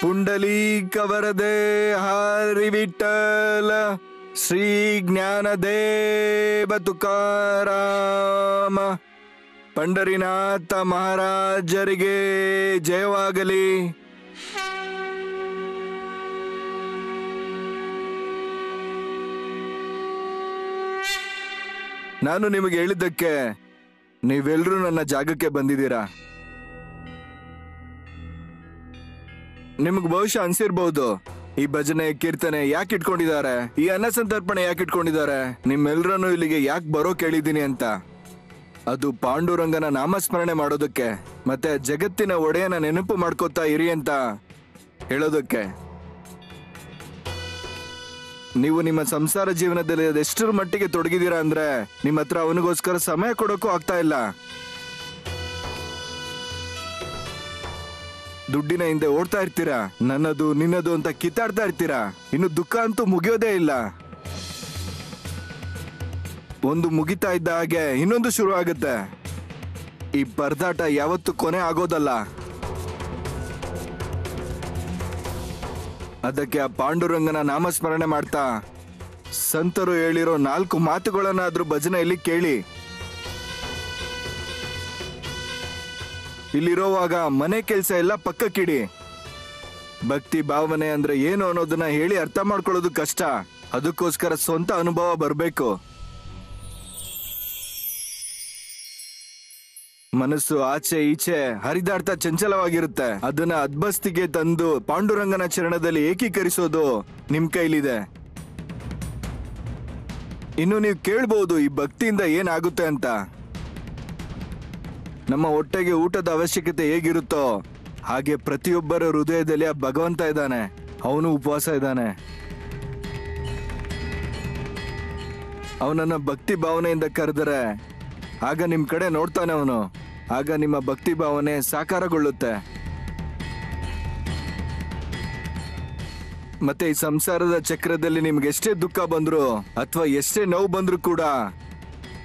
ಪುಂಡಲೀಕ ವರದೆ ಹರಿ ವಿಠಲ ಶ್ರೀ ಜ್ಞಾನದೇವ ತುಕಾರಾಮ. ಪಂಡರಿನಾಥ ಮಹಾರಾಜರಿಗೆ ಜಯವಾಗಲಿ. ನಾನು ನಿಮಗೆ ಹೇಳಿದ್ದಕ್ಕೆ ನೀವೆಲ್ಲರೂ ನನ್ನ ಜಾಗಕ್ಕೆ ಬಂದಿದ್ದೀರಾ. ನಿಮ್ಗೆ ಬಹುಶಃ ಅನ್ಸಿರ್ಬಹುದು, ಈ ಭಜನೆ ಕೀರ್ತನೆ ಯಾಕೆ ಇಟ್ಕೊಂಡಿದ್ದಾರೆ, ಈ ಅನ್ನಸಂತರ್ಪಣೆ ಯಾಕೆ ಇಟ್ಕೊಂಡಿದ್ದಾರೆ, ನಿಮ್ಮೆಲ್ಲರನ್ನು ಇಲ್ಲಿಗೆ ಯಾಕೆ ಬರೋ ಕೇಳಿದ್ದೀನಿ ಅಂತ. ಅದು ಪಾಂಡುರಂಗನ ನಾಮಸ್ಮರಣೆ ಮಾಡೋದಕ್ಕೆ ಮತ್ತೆ ಜಗತ್ತಿನ ಒಡೆಯನ ನೆನಪು ಮಾಡ್ಕೋತಾ ಇರಿ ಅಂತ ಹೇಳೋದಕ್ಕೆ. ನೀವು ನಿಮ್ಮ ಸಂಸಾರ ಜೀವನದಲ್ಲಿ ಅದೆಷ್ಟರ ಮಟ್ಟಿಗೆ ತೊಡಗಿದ್ದೀರಾ ಅಂದ್ರೆ ನಿಮ್ಮ ಹತ್ರ ಅವನಿಗೋಸ್ಕರ ಸಮಯ ಕೊಡೋಕ್ಕೂ ಆಗ್ತಾ ಇಲ್ಲ. ದುಡ್ಡಿನ ಹಿಂದೆ ಓಡ್ತಾ ಇರ್ತೀರಾ, ನನ್ನದು ನಿನ್ನದು ಅಂತ ಕಿತ್ತಾಡ್ತಾ ಇರ್ತೀರಾ. ಇನ್ನು ದುಃಖ ಅಂತೂ ಮುಗಿಯೋದೇ ಇಲ್ಲ. ಒಂದು ಮುಗಿತಾ ಇದ್ದ ಹಾಗೆ ಇನ್ನೊಂದು ಶುರು ಆಗುತ್ತೆ. ಈ ಪರದಾಟ ಯಾವತ್ತೂ ಕೊನೆ ಆಗೋದಲ್ಲ. ಅದಕ್ಕೆ ಆ ಪಾಂಡುರಂಗನ ನಾಮಸ್ಮರಣೆ ಮಾಡ್ತಾ ಸಂತರು ಹೇಳಿರೋ 4 ಮಾತುಗಳನ್ನಾದ್ರೂ ಭಜನೆಯಲ್ಲಿ ಕೇಳಿ. ಇಲ್ಲಿರೋವಾಗ ಮನೆ ಕೆಲಸ ಎಲ್ಲ ಪಕ್ಕಕ್ಕಿಡಿ. ಭಕ್ತಿ ಭಾವನೆ ಅಂದ್ರೆ ಏನು ಅನ್ನೋದನ್ನ ಹೇಳಿ ಅರ್ಥ ಮಾಡ್ಕೊಳ್ಳೋದು ಕಷ್ಟ. ಅದಕ್ಕೋಸ್ಕರ ಸ್ವಂತ ಅನುಭವ ಬರಬೇಕು. ಮನಸ್ಸು ಆಚೆ ಈಚೆ ಹರಿದಾಡ್ತಾ ಚಂಚಲವಾಗಿರುತ್ತೆ. ಅದನ್ನ ಅದ್ಭಸ್ತಿಗೆ ತಂದು ಪಾಂಡುರಂಗನ ಚರಣದಲ್ಲಿ ಏಕೀಕರಿಸೋದು ನಿಮ್ ಕೈಲಿದೆ. ಇನ್ನು ನೀವು ಕೇಳ್ಬಹುದು ಈ ಭಕ್ತಿಯಿಂದ ಏನಾಗುತ್ತೆ ಅಂತ. ನಮ್ಮ ಹೊಟ್ಟೆಗೆ ಊಟದ ಅವಶ್ಯಕತೆ ಹೇಗಿರುತ್ತೋ ಹಾಗೆ ಪ್ರತಿಯೊಬ್ಬರ ಹೃದಯದಲ್ಲಿ ಆ ಭಗವಂತ ಇದ್ದಾನೆ. ಅವನು ಉಪವಾಸ ಇದ್ದಾನೆ. ಅವನನ್ನ ಭಕ್ತಿ ಭಾವನೆಯಿಂದ ಕರೆದರೆ ಆಗ ನಿಮ್ಮ ಕಡೆ ನೋಡ್ತಾನೆ ಅವನು. ಆಗ ನಿಮ್ಮ ಭಕ್ತಿ ಭಾವನೆ ಸಾಕಾರಗೊಳ್ಳುತ್ತೆ. ಮತ್ತೆ ಈ ಸಂಸಾರದ ಚಕ್ರದಲ್ಲಿ ನಿಮ್ಗೆ ಎಷ್ಟೇ ದುಃಖ ಬಂದ್ರು ಅಥವಾ ಎಷ್ಟೇ ನೋವು ಬಂದ್ರು ಕೂಡ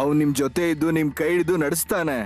ಅವನು ನಿಮ್ ಜೊತೆ ಇದ್ದು ನಿಮ್ ಕೈ ಹಿಡಿದು ನಡೆಸ್ತಾನೆ.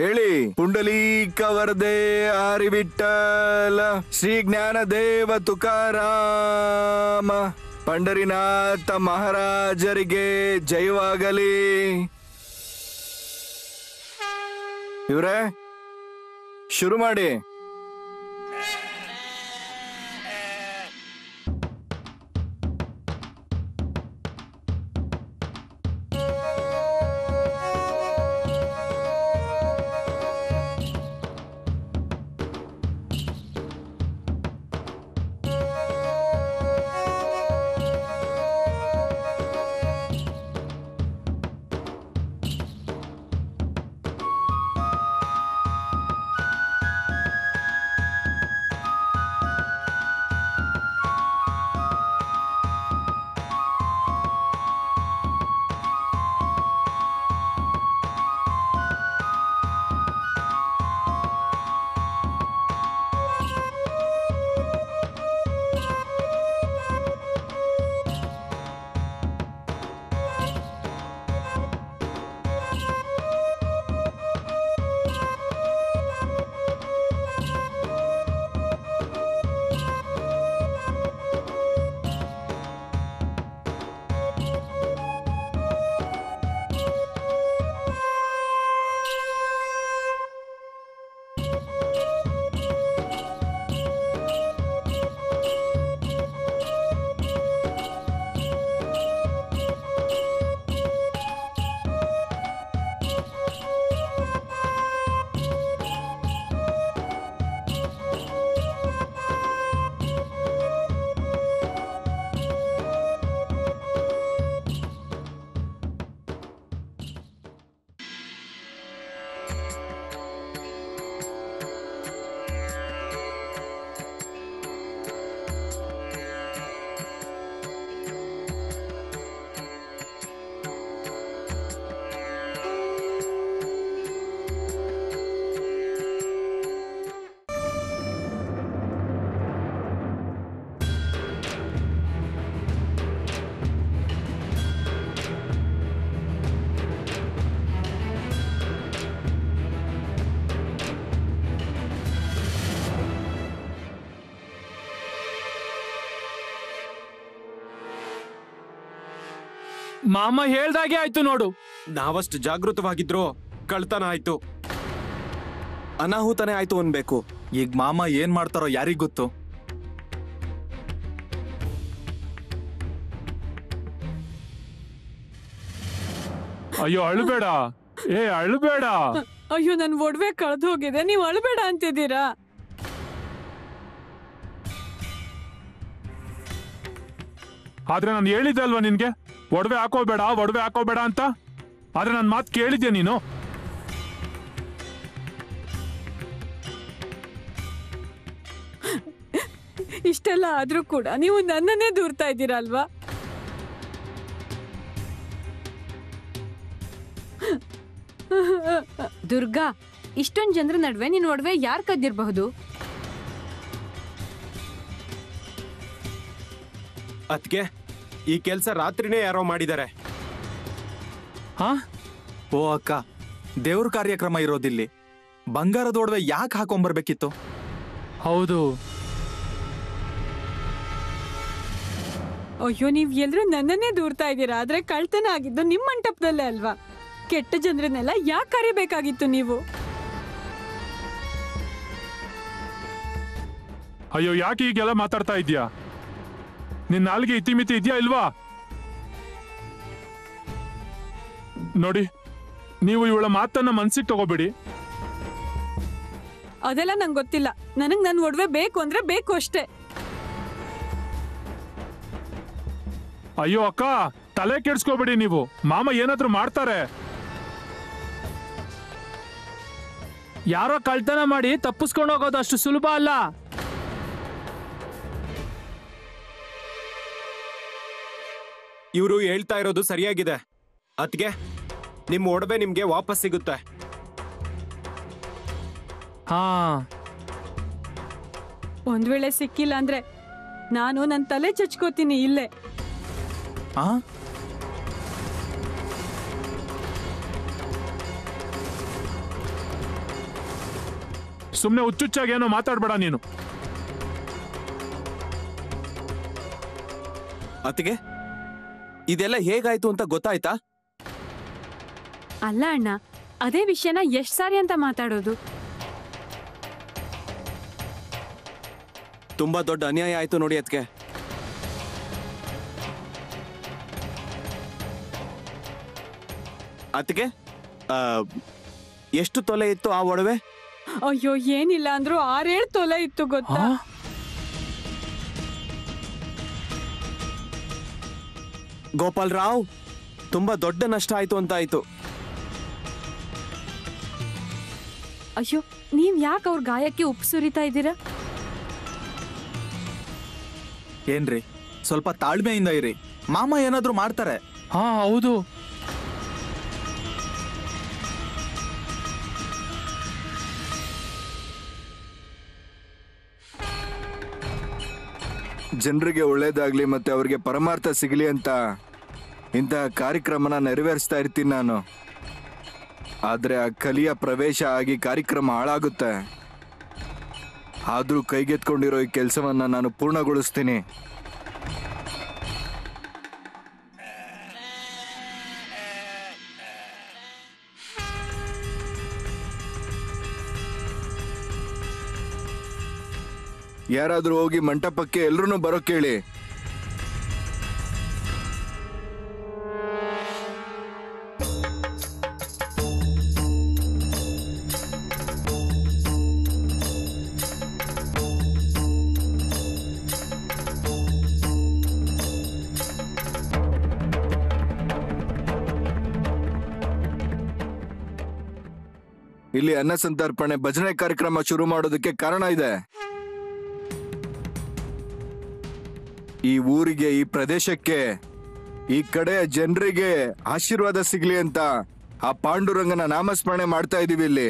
ಹೇಳಿ ಪುಂಡಲೀಕ ವರದೆ ಹರಿ ವಿಠಲ ಶ್ರೀ ಜ್ಞಾನದೇವ ತುಕಾರಾಮ. ಪಂಡರಿನಾಥ ಮಹಾರಾಜರಿಗೆ ಜಯವಾಗಲಿ. ಇವ್ರೆ ಶುರು ಮಾಡಿ. ಮಾಮ ಹೇಳ್ದಾಗೆ ಆಯ್ತು ನೋಡು. ನಾವಷ್ಟು ಜಾಗೃತವಾಗಿದ್ರು ಕಳ್ತನ ಆಯ್ತು, ಅನಾಹುತನೇ ಆಯ್ತು ಅನ್ಬೇಕು. ಈಗ ಮಾಮ ಏನ್ ಮಾಡ್ತಾರೋ ಯಾರಿಗ್ ಗೊತ್ತು. ಅಯ್ಯೋ ಅಳ್ಬೇಡ, ಏ ಅಳ್ಬೇಡ. ಅಯ್ಯೋ ನನ್ ಒಡವೆ ಕಳೆದು ಹೋಗಿದೆ, ನೀವ್ ಅಳ್ಬೇಡ ಅಂತಿದ್ದೀರಾ? ಆದ್ರೆ ನಾನು ಹೇಳಿದ್ದೆ ಅಲ್ವಾ ನಿನ್ಗೆ ಒಡವೆ ಹಾಕೋಬೇಡ ಒಡವೆ ಹಾಕೋಬೇಡ ಅಂತ? ಆದ್ರೆ ನನ್ನ ಮಾತು ಕೇಳಿದ್ಯಾ ನೀನು? ಇಷ್ಟೆಲ್ಲ ಆದ್ರೂ ಕೂಡ ನೀವು ನನ್ನನ್ನೇ ದೂರ್ತಾ ಇದ್ದೀರಾ ಅಲ್ವಾ? ದುರ್ಗಾ, ಇಷ್ಟೊಂದು ಜನರ ನಡುವೆ ನೀನು ಒಡವೆ ಯಾರು ಕದ್ದಿರಬಹುದು? ಅದಕ್ಕೆ ಈ ಕೆಲಸ ರಾತ್ರಿನೇ ಯಾರೋ ಮಾಡಿದ್ದಾರೆ. ಹಾ? ಓ ಅಕ್ಕ, ದೇವ್ರ ಕಾರ್ಯಕ್ರಮ ಇರೋದಿಲ್ಲಿ, ಬಂಗಾರದ ಒಡವೆ ಯಾಕೆ ಹಾಕೊಂಬರ್ಬೇಕಿತ್ತು? ಹೌದು. ಅಯ್ಯೋ ನೀವ್ ಎಲ್ರು ನನ್ನನ್ನೇ ದೂರ್ತಾ ಇದ್ದೀರಾ, ಆದ್ರೆ ಕಳ್ತನ ಆಗಿದ್ದು ನಿಮ್ ಮಂಟಪದಲ್ಲೇ ಅಲ್ವಾ? ಕೆಟ್ಟ ಜನರನ್ನೆಲ್ಲ ಯಾಕೆ ಕರಿಬೇಕಾಗಿತ್ತು ನೀವು? ಅಯ್ಯೋ ಯಾಕೆ ಈಗೆಲ್ಲ ಮಾತಾಡ್ತಾ ಇದ್ಯಾ? ನಿನ್ನ ನಾಲ್ಗೆ ಇತಿಮಿತಿ ಇದೆಯಾ ಇಲ್ವಾ? ನೋಡಿ, ನೀವು ಇವಳ ಮಾತನ್ನ ಮನ್ಸಿಗೆ ತಗೋಬೇಡಿ. ಅದೆಲ್ಲ ನಂಗೆ ಗೊತ್ತಿಲ್ಲ, ನನಗ್ ನನ್ ಒಡವೆ ಬೇಕು ಅಂದ್ರೆ ಬೇಕು ಅಷ್ಟೇ. ಅಯ್ಯೋ ಅಕ್ಕ, ತಲೆ ಕೆಡ್ಸ್ಕೋಬೇಡಿ ನೀವು, ಮಾಮ ಏನಾದ್ರು ಮಾಡ್ತಾರೆ. ಯಾರೋ ಕಳ್ತನ ಮಾಡಿ ತಪ್ಪಿಸ್ಕೊಂಡು ಹೋಗೋದು ಅಷ್ಟು ಸುಲಭ ಅಲ್ಲ. ಇವರು ಹೇಳ್ತಾ ಇರೋದು ಸರಿಯಾಗಿದೆ. ಅದ್ಕೆ ನಿಮ್ಮ ಒಡವೆ ನಿಮ್ಗೆ ವಾಪಸ್ ಸಿಗುತ್ತೆ. ಹಾ, ಒಂದ್ ವೇಳೆ ಸಿಕ್ಕಿಲ್ಲ ಅಂದ್ರೆ ನಾನು ನನ್ನ ತಲೆ ಚಚ್ಕೋತೀನಿ ಇಲ್ಲೇ. ಆ ಸುಮ್ನೆ ಹುಚ್ಚುಚ್ಚಾಗಿ ಏನೋ ಮಾತಾಡ್ಬೇಡ ನೀನು. ಅತ್ತಿಗೆ, ಇದೆಲ್ಲ ಹೇಗಾಯ್ತು ಅಂತ ಗೊತ್ತಾಯ್ತಾ? ಅಲ್ಲ ಅಣ್ಣ, ಅದೇ ವಿಷಯನ ಎಷ್ಟ್ ಸಾರಿ ಅಂತ ಮಾತಾಡೋದು. ತುಂಬಾ ದೊಡ್ಡ ಅನ್ಯಾಯ ಆಯ್ತು ನೋಡಿ ಅತ್ತಿಗೆ. ಅತ್ತಿಗೆ, ಎಷ್ಟು ತೊಲೆ ಇತ್ತು ಆ ಒಡವೆ? ಅಯ್ಯೋ ಏನಿಲ್ಲ ಅಂದ್ರು 6-7 ತೊಲೆ ಇತ್ತು ಗೊತ್ತಾ? ಗೋಪಾಲ್ ರಾವ್, ತುಂಬಾ ದೊಡ್ಡ ನಷ್ಟ ಆಯ್ತು ಅಂತ ಆಯ್ತು. ಅಯ್ಯೋ ನೀವ್ ಯಾಕೆ ಅವ್ರ ಗಾಯಕ್ಕೆ ಉಪ್ಪು ಸುರಿತಾ ಇದ್ದೀರಾ? ಏನ್ರಿ, ಸ್ವಲ್ಪ ತಾಳ್ಮೆಯಿಂದ ಇರಿ, ಮಾಮ ಏನಾದ್ರು ಮಾಡ್ತಾರೆ. ಹಾ ಹೌದು, ಜನರಿಗೆ ಒಳ್ಳೇದಾಗ್ಲಿ ಮತ್ತೆ ಅವ್ರಿಗೆ ಪರಮಾರ್ಥ ಸಿಗಲಿ ಅಂತ ಇಂತಹ ಕಾರ್ಯಕ್ರಮನ ನೆರವೇರಿಸ್ತಾ ಇರ್ತೀನಿ ನಾನು. ಆದರೆ ಆ ಕಲಿಯ ಪ್ರವೇಶ ಆಗಿ ಕಾರ್ಯಕ್ರಮ ಹಾಳಾಗುತ್ತೆ. ಆದರೂ ಕೈಗೆತ್ಕೊಂಡಿರೋ ಈ ಕೆಲಸವನ್ನು ನಾನು ಪೂರ್ಣಗೊಳಿಸ್ತೀನಿ. ಯಾರಾದ್ರೂ ಹೋಗಿ ಮಂಟಪಕ್ಕೆ ಎಲ್ರೂ ಬರೋಕೆ ಹೇಳಿ. ಇಲ್ಲಿ ಅನ್ನ ಸಂತರ್ಪಣೆ ಭಜನೆ ಕಾರ್ಯಕ್ರಮ ಶುರು ಮಾಡೋದಕ್ಕೆ ಕಾರಣ ಇದೆ. ಈ ಊರಿಗೆ, ಈ ಪ್ರದೇಶಕ್ಕೆ, ಈ ಕಡೆಯ ಜನರಿಗೆ ಆಶೀರ್ವಾದ ಸಿಗ್ಲಿ ಅಂತ ಆ ಪಾಂಡುರಂಗನ ನಾಮಸ್ಮರಣೆ ಮಾಡ್ತಾ ಇದೀವಿ ಇಲ್ಲಿ.